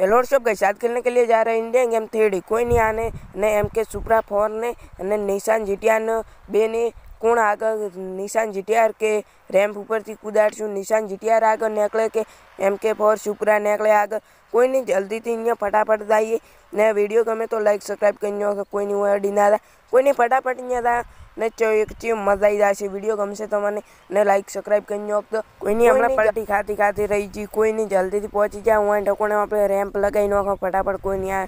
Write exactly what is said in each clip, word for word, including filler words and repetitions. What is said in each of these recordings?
एलोर shop के साथ खेलने के लिए जा रहे इंडिया गेम थ्री डी कोई नहीं आने ने एम के सुप्रा फोर ने अने निसान जीटीआर बे ने कोण आगे निसान जीटीआर के रेम्प पर थी कूदाड़शू निसान जीटीआर आगे नेकले के एम के फोर सुप्रा नेकले आगे कोई नहीं जल्दी थी अँ फटाफट जाइए ने वीडियो गमे तो लाइक सब्सक्राइब कर कोई नहीं अड़ी ना था कोई नहीं फटाफट अँ था ने एक चीज मजा आई जाए विडियो गम से तमने ने लाइक सब्सक्राइब करो तो कोई नहीं हमने पलटी खाती खाती रही जी कोई नहीं जल्दी पहुंची जाए वहाँ ढकोने अपने रेम्प लगाई नाखो फटाफट कोई नहीं आ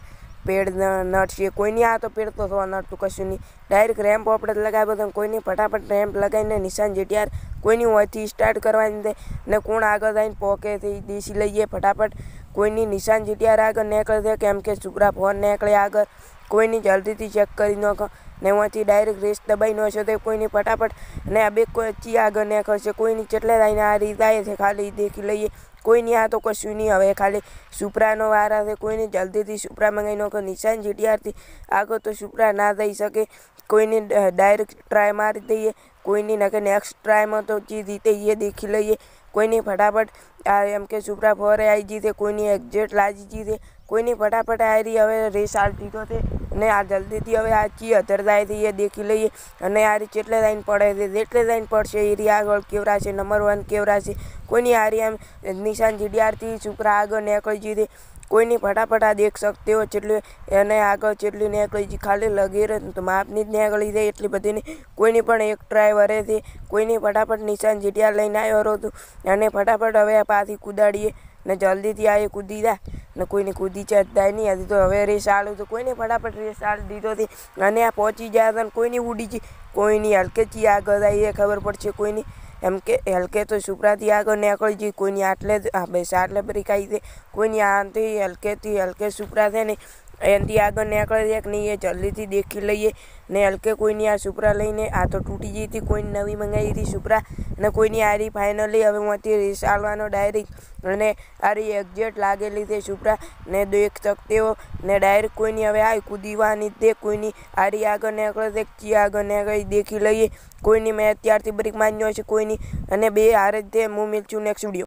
पेड़ नटसी कोई नहीं आ तो पेड़ तो थोड़ा नटतू कशु नहीं डायरेक्ट रेम्प अपने लगाए तो कोई नहीं फटाफट रेम्प लगाई निशान जीटीआर कोई नहीं वही स्टार्ट करवा ने कोण आगे जाए पॉके देसी लीए फटाफट कोई नहीं निशान जीटीआर आगे निकले थे केम के सुप्रा फोन निकले आगे कोई नहीं जल्दी थी चेक कर नाखो ने वहाँ डायरेक्ट रेस दबाई न शो तो कोई नहीं फटाफट ने आ बे कोई आगे नेकल से कोई नहीं चटले लाइने आ रीत आए थे खाली देखी लीए कोई नहीं आ तो कशु नहीं हमें खाली सुप्रा नो वारा थे कोई नहीं जल्दी थी सुप्रा मंगाई नाखो निशान जीटीआर थी आगे तो सुप्रा ना थी सके कोई नहीं डायरेक्ट ट्राई मारी दीए कोई नहीं नके नेक्स्ट ट्राई में तो जी जीते ये देखी लीए कोई नहीं फटाफट आ एम के सुप्रा फोरे आई जीते कोई नहीं एक्जेट लाजी जीते कोई नहीं फटाफट आ रही हमें रेस आलती तो थे ने आ जल्दी थी हमें आ ची अतर जाए थी ये देखी लीए अने आ रही चेटले लाइन पड़े थे जेटले लाइन पड़े ये आग केवरा से नंबर वन केवरा से कोई नहीं आ रही एम निशान जीटीआर थी सुप्रा आगे नेकल जीते कोई नहीं फटाफट आ देख सकते हो चेटली एने आगे चेटली नेकली खाली लगी रही तो मापनी नेकली थी एटली बधी नहीं कोई नहीं पण एक ड्राइवरे थी कोई नहीं फटाफट निशान जीटीआर लईने आव्यो हतो अने फटाफट हवे पाछी कूदाड़ीए ने जल्दी थी आए कूदी जाए न कोई ने कूदी जाए नहीं हती तो हवे रेस आलू तो कोई नहीं फटाफट रेस आल दीधो थी अने आ पहुंची जाए तो कोई नहीं उड़ी जी कोई नहीं हलके जी आगे जाए खबर पड़शे कोई नहीं एम के हलके तो सुप्रा थी आगे नेकली जी कोई नहीं आटले बस आटले ब्रेकाई थे कोई नहीं आंती हलके थी हलके सुप्रा थे ने एनती आगे नेकली एक नहीं ये जल्दी थी देखी लीए ने हलके कोई नहीं आ सुप्रा लईने आ तो तूटी गई थी कोई नवी मंगाई थी सुप्रा ने कोई नहीं आ रही फाइनली हमें वहाँ रेस आलवानो डायरेक्ट ने आ रही एक्जेट लागेली थी सुप्रा ने देख सकते हो ने डायरेक्ट कोई नहीं हमें आई कूदीवा थे कोई नहीं आ रही आगे नेकले ची आगे नेकली देखी लीए कोई नहीं मैं अत्यार ब्रेक मान्यो कोई नहीं अने बे हारे थे हूँ मिलचू नेक्स्ट वीडियो।